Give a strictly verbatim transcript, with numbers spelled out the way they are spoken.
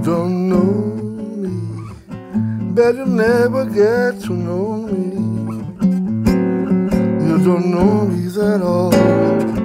Don't know me, but you'll never get to know me. You don't know me at all.